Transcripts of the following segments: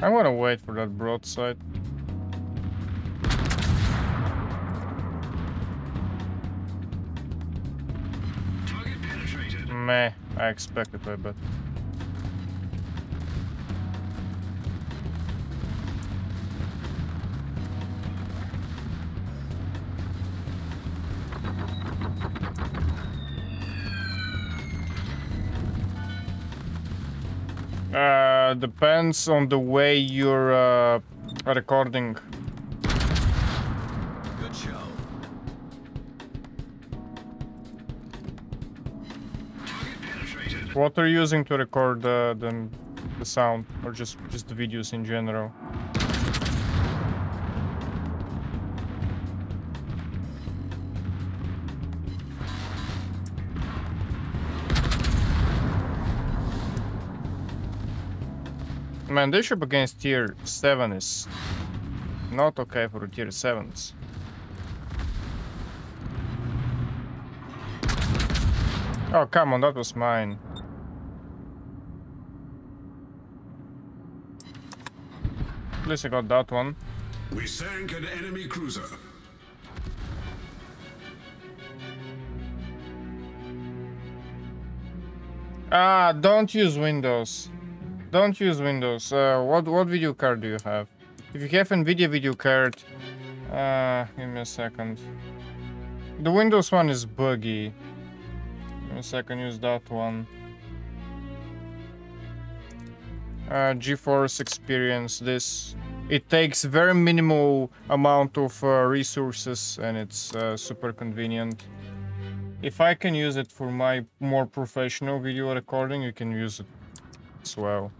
I want to wait for that broadside. Target penetrated. Meh, I expected that, but depends on the way you're recording. Good show. What are you using to record the sound, or just the videos in general? Man, this ship against tier 7 is not okay for tier 7s. Oh, come on, that was mine. At least I got that one. We sank an enemy cruiser. Ah, don't use Windows. Don't use Windows. What video card do you have? If you have NVIDIA video card, give me a second. The Windows one is buggy. Give me a second, use that one. GeForce Experience, this. It takes very minimal amount of resources and it's super convenient. If I can use it for my more professional video recording, you can use it as well.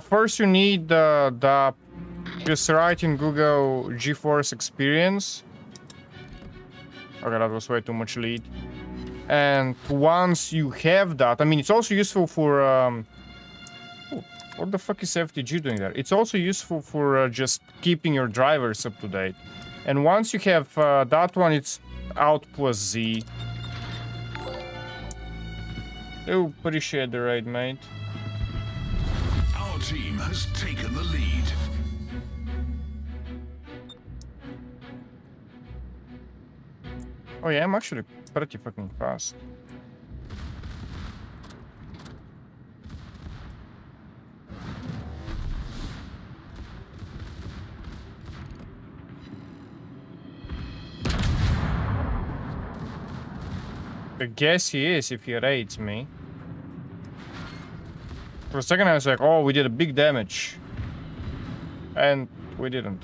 First you need the just write in Google GeForce Experience. Okay, that was way too much lead. And once you have that, I mean, it's also useful for what the fuck is FTG doing there? It's also useful for just keeping your drivers up to date. And once you have that one, it's Alt plus Z. Oh, appreciate the raid, mate. Our team has taken the lead. Oh yeah, I'm actually pretty fucking fast. I guess he is if he raids me. For a second I was like, oh, we did a big damage. And we didn't.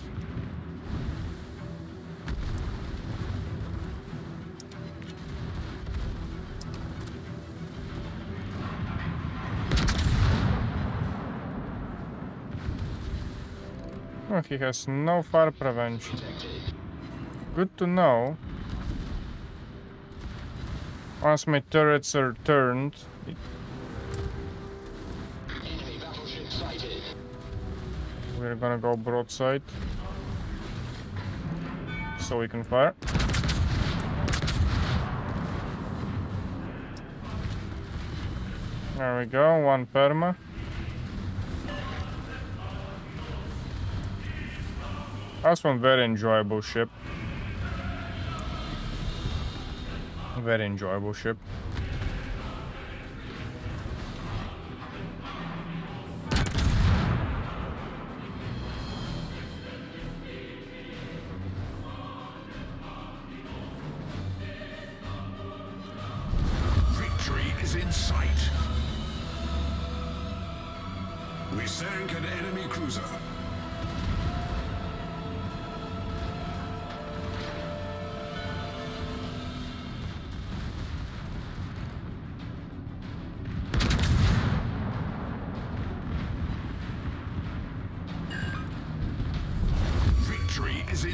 Oh, he has no fire prevention. Good to know. Once my turrets are turned, enemy battleship sighted. We're gonna go broadside so we can fire. There we go, one perma. That's one very enjoyable ship. Very enjoyable ship. Victory is in sight. We sank an enemy cruiser.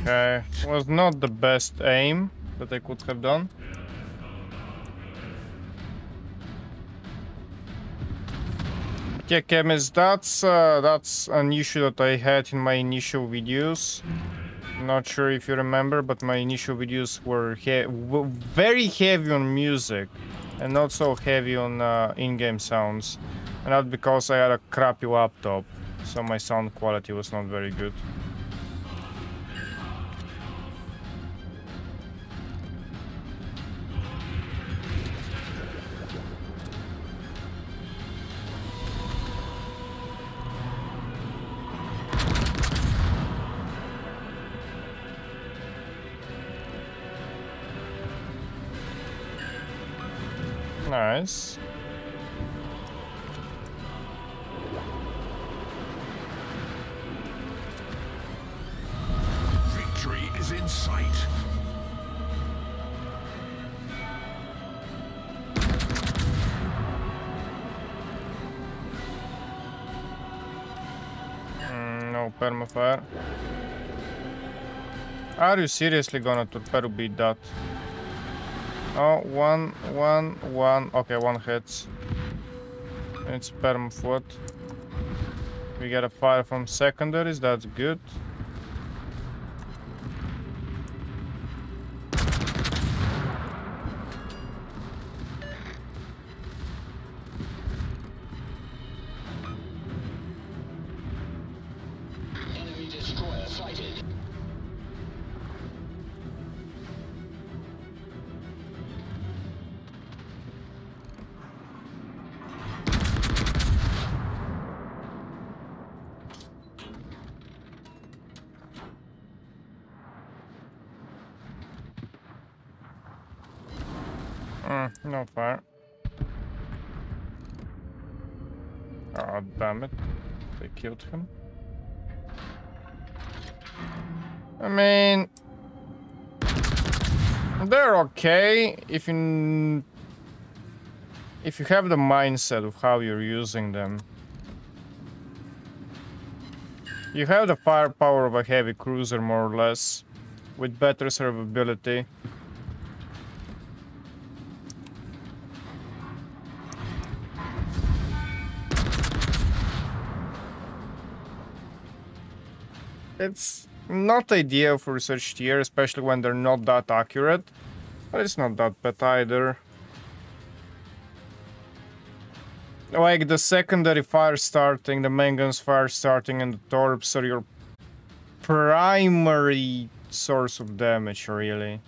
Okay, was not the best aim that I could have done. Yeah, Kemis, that's an issue that I had in my initial videos. Not sure if you remember, but my initial videos were very heavy on music and not so heavy on in-game sounds. And that's because I had a crappy laptop, so my sound quality was not very good. Nice. Victory is in sight. No permafire. Are you seriously gonna torpedo beat that? Oh, one. Okay, one hits. It's permaflood. We get a fire from secondaries. That's good. No fire. Oh, damn it. They killed him. I mean, they're okay if you have the mindset of how you're using them. You have the firepower of a heavy cruiser, more or less, with better survivability. It's not ideal for research tier, especially when they're not that accurate, but it's not that bad either. Like the secondary fire starting, the main guns fire starting, and the torps are your primary source of damage, really.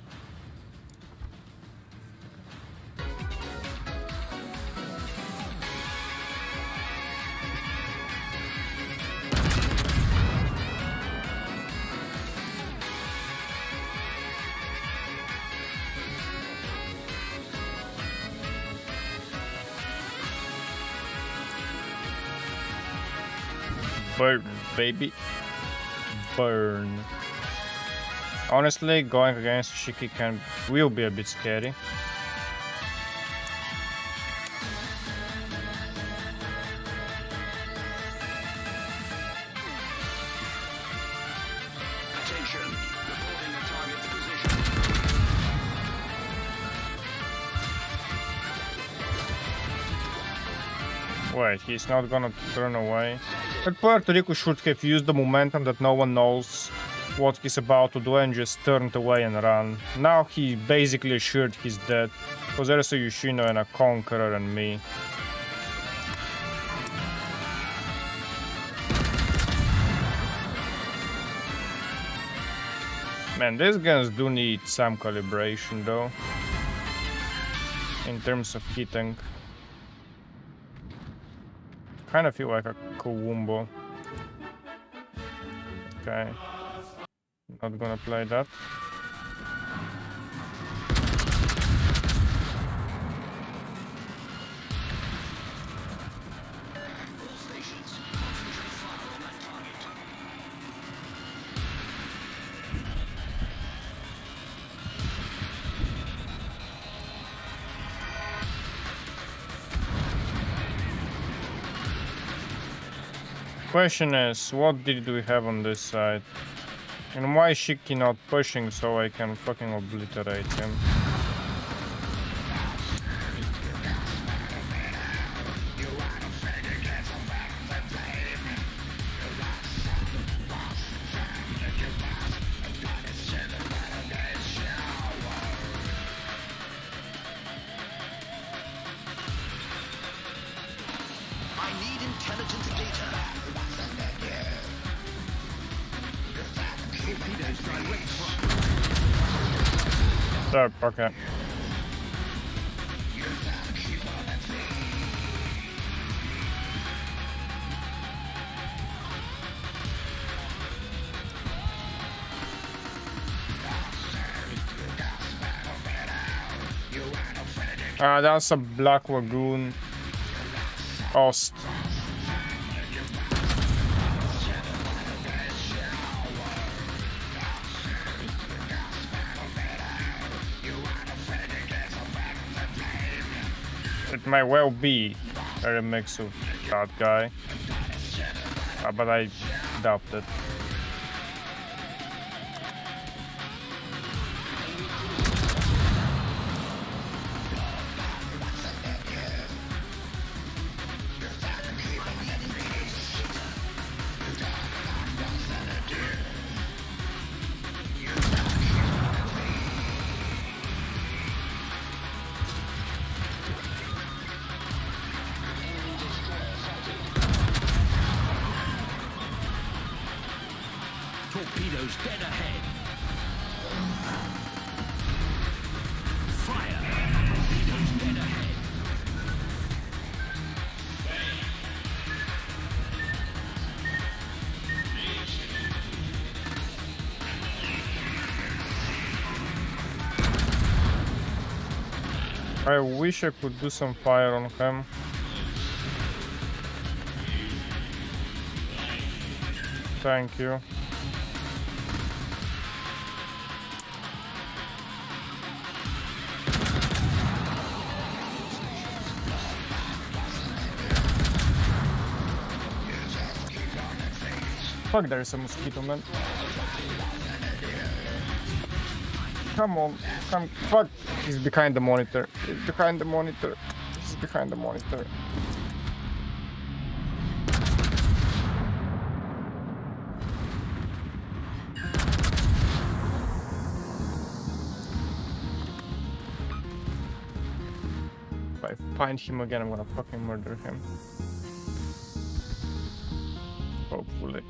Burn, baby. Burn. Honestly, going against Shiki will be a bit scary. Wait, he's not gonna turn away. But Puerto Rico should have used the momentum that no one knows what he's about to do and just turned away and ran. Now he basically assured he's dead, because there's a Yoshino and a Conqueror and me. Man, these guns do need some calibration though, in terms of hitting. I kind of feel like a Kowumbo. Okay, not gonna play that. Question is, what did we have on this side? And why is Shiki not pushing so I can fucking obliterate him? Oh, okay. That's a black lagoon. Oh, it might well be a remix of that guy, but I doubt it. I wish I could do some fire on him. Thank you. Fuck, there is a mosquito, man. Come on, come, fuck. He's behind the monitor. He's behind the monitor. He's behind the monitor. If I find him again, I'm gonna fucking murder him. Hopefully.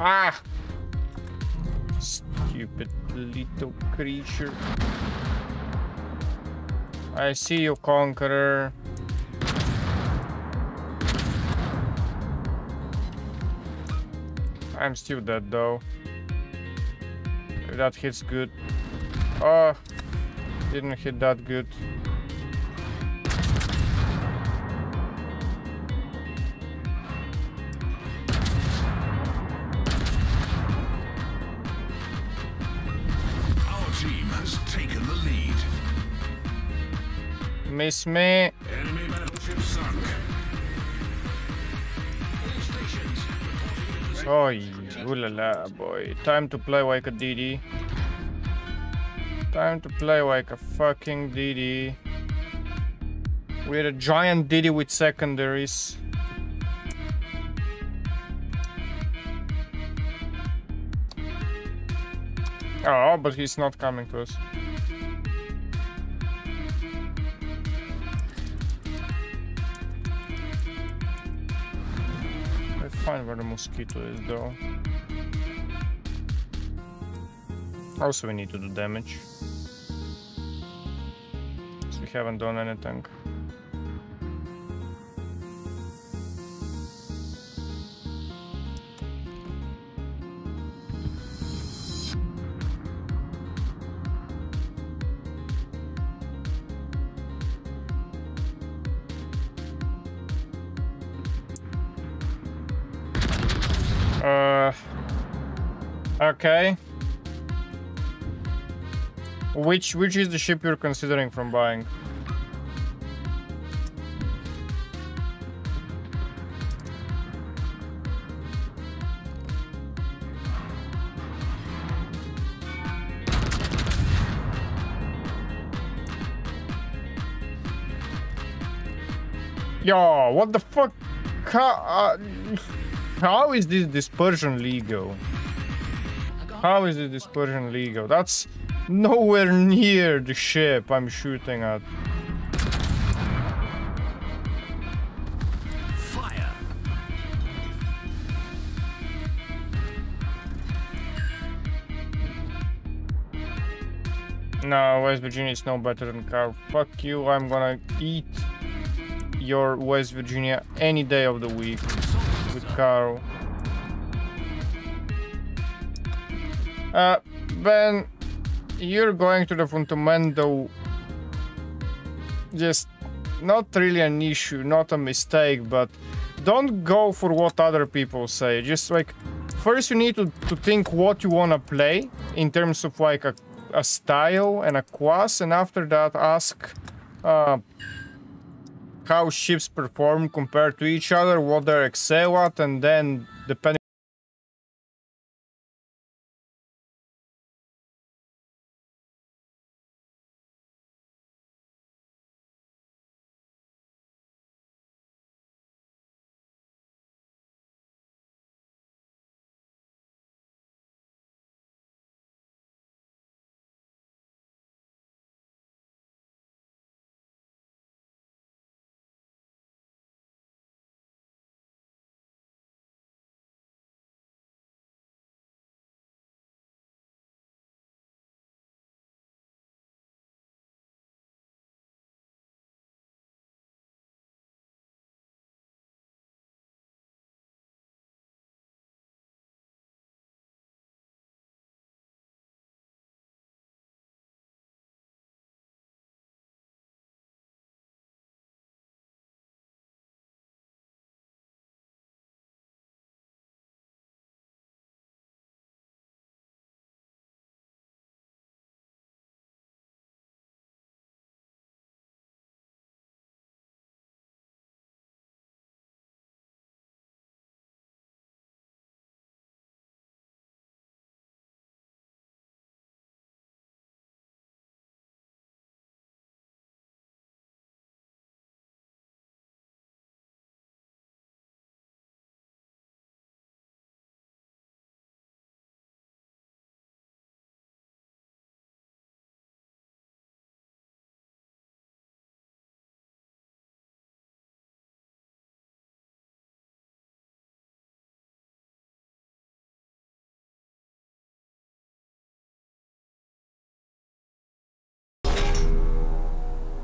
Ah! Stupid little creature. I see you, Conqueror. I'm still dead though. If that hits good. Oh, didn't hit that good. Miss me. Enemy battleship sunk. Oh, ooh la la, boy. Time to play like a DD. Time to play like a fucking DD. We're a giant DD with secondaries. Oh, but he's not coming to us. Find where the mosquito is though. Also, we need to do damage. So we haven't done anything. Okay. Which is the ship you're considering from buying? Yo, what the fuck? How is this dispersion legal? How is the dispersion legal? That's nowhere near the ship I'm shooting at. No, West Virginia is no better than Carl. Fuck you, I'm gonna eat your West Virginia any day of the week with Carl. Ben, you're going to the Fundamento. Just not really an issue, not a mistake, but don't go for what other people say. Just like, first you need to think what you want to play in terms of like a style and a class, and after that ask how ships perform compared to each other, what they excel at, and then depending